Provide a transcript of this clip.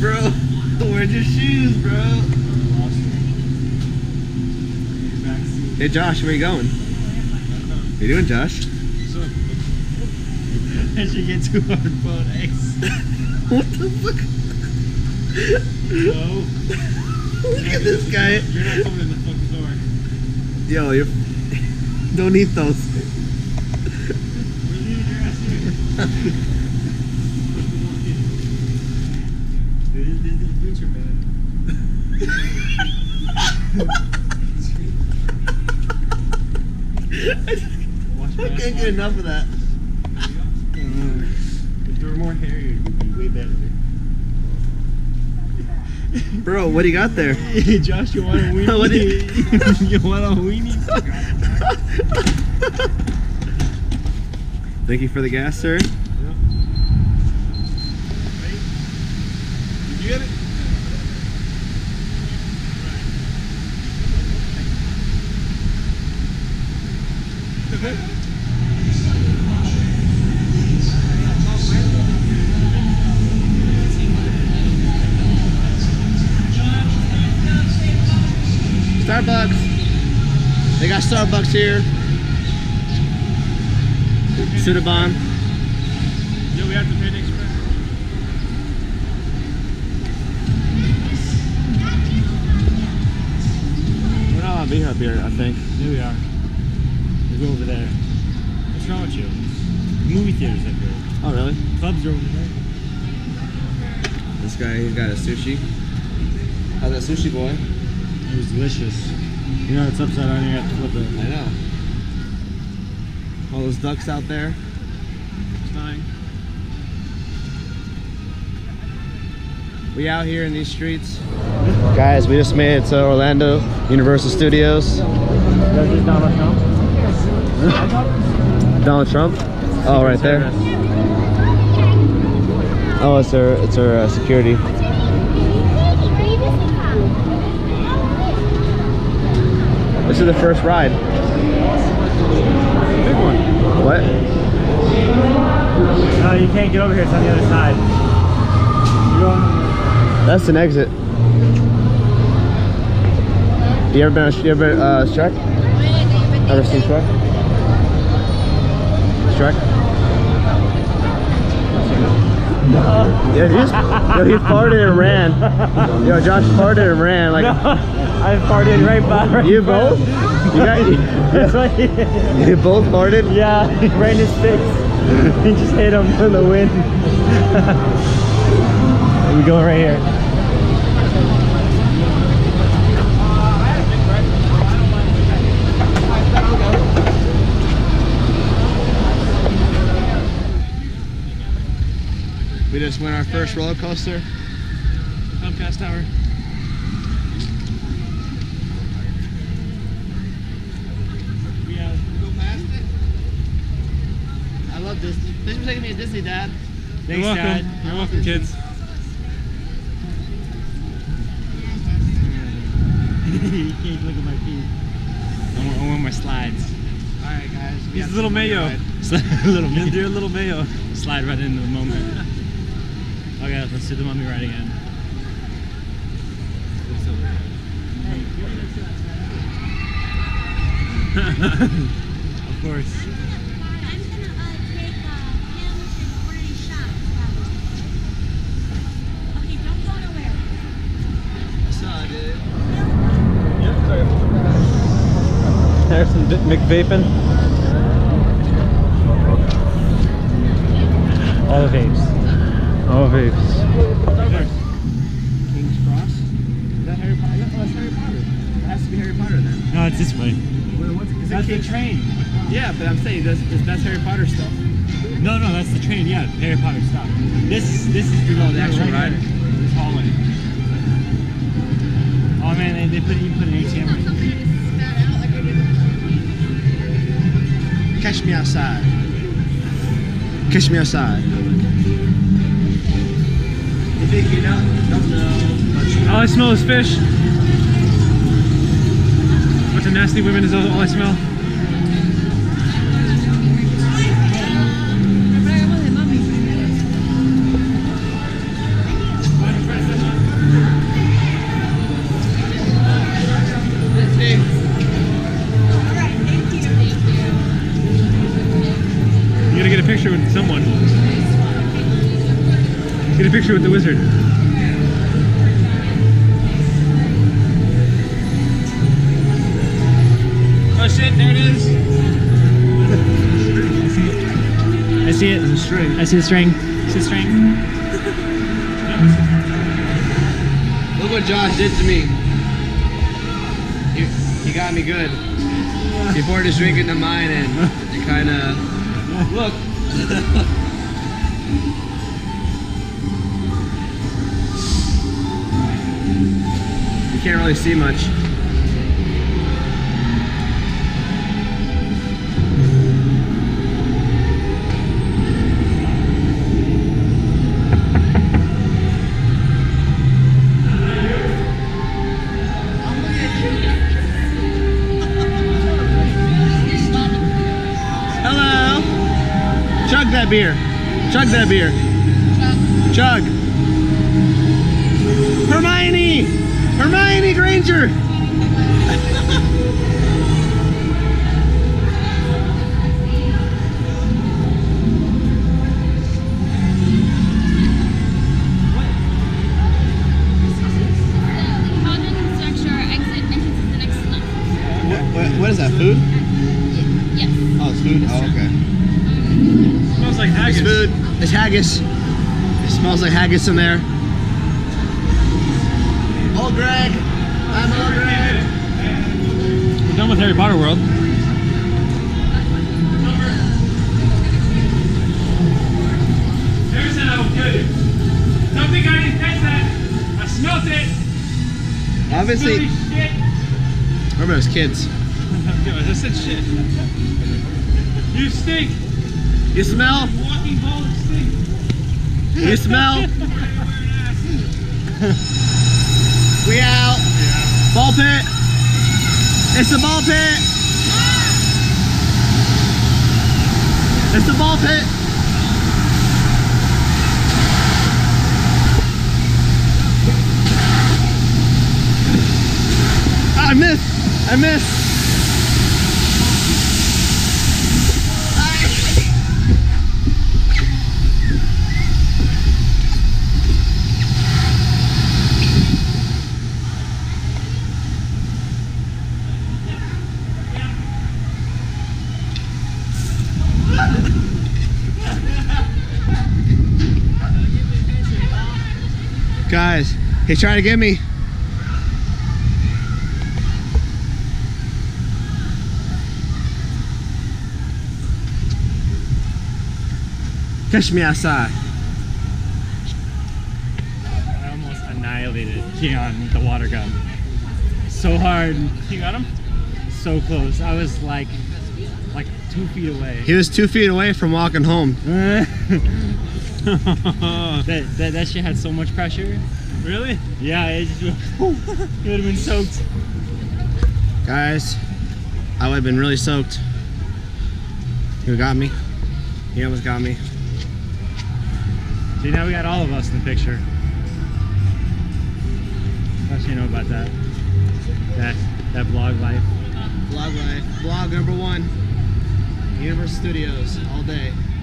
Bro, where'd your shoes, bro? Hey Josh, where you going? How you doing, Josh? I should get 2 hard-boiled eggs. What the fuck? No. Look at this guy. You're not coming in the fucking door. Yo, you're... Don't eat those. Where's your ass here? This is the future, man. I can't get enough of that. If there were more hair, it would be way better. Bro, what do you got there? Hey, Josh, you want a weenie? What do you... you want a weenie? Thank you for the gas, sir. Yep. Did you get it? Starbucks. They got Starbucks here. Cinnabon. Do we have to pay next price? We're not allowed to be up here, I think. Here we are. We go over there. What's wrong with you? Movie theaters up here. Oh, really? Clubs are over there. This guy, he's got a sushi. How's that sushi, boy? It was delicious. You know, it's upside down, you have to flip it. I know. All those ducks out there. Dying. We out here in these streets. Guys, we just made it to Orlando Universal Studios. That's just Donald Trump. Donald Trump? Oh, right there. Oh, it's her security. This is the first ride. Big one. What? No, you can't get over here. It's on the other side. That's an exit. You ever been on Shrek? Ever seen Shrek? Shrek? No. Yeah, he farted and ran. Yo, Josh farted and ran like. No. I farted right by. Right you both? You, you both farted? Yeah, he ran his sticks. He just hit him in the wind. We go right here. We just went our first roller coaster. Comcast Tower. Disney. Thanks for taking me to Disney, Dad. Thanks, Dad. You're welcome. Dad. You're welcome, kids. You can't look at my feet. I want my slides. All right, guys. He's a little mayo. Little mayo. You're a little mayo. Slide right into the moment. Okay, let's do the mummy ride again. Of course. There's some McVapin'. All vapes. All vapes. King's Cross? Is that Harry Potter? No, that's Harry Potter. It has to be Harry Potter then. No, it's this way. Wait, that's the train. Yeah, but I'm saying that's Harry Potter stuff. No, no, that's the train. Yeah, Harry Potter stuff. This is the actual ride. This hallway. Oh man, they put an ATM in. Catch me outside. Catch me outside. If it get out, don't know. All I smell is fish. A bunch of nasty women is all I smell. picture with someone. Get a picture with the wizard. Oh shit, there it is. I see it. There's a string. I see the string. I see the string. Look what Josh did to me. He got me good. Before just drinking the mine and it kind of... Look! You can't really see much. Chug that beer. Chug that beer. Chug. Chug. Hermione! Hermione Granger! What is that, food? Yes. Oh, it's food? Oh, okay. Like haggis. It's food. It's haggis. It smells like haggis in there. Old Greg. I'm Old Greg. We're done with Harry Potter World. Never said I would get it. Don't think I didn't catch that. I smelt it. Obviously. Shit. I remember those kids. I said shit. You stink. You smell? You smell? We out. Yeah. Ball pit. It's the ball pit. It's the ball pit. I missed. I missed. Guys, he's trying to get me. Catch me outside. I almost annihilated Keon with the water gun. So hard. You got him? So close. I was like 2 feet away. He was 2 feet away from walking home. that shit had so much pressure. Really? Yeah, it just would have been soaked. Guys, I would have been really soaked. He got me. He almost got me. See, now we got all of us in the picture. What do you know about that? That vlog life. Vlog life. Vlog number 1. Universal Studios all day.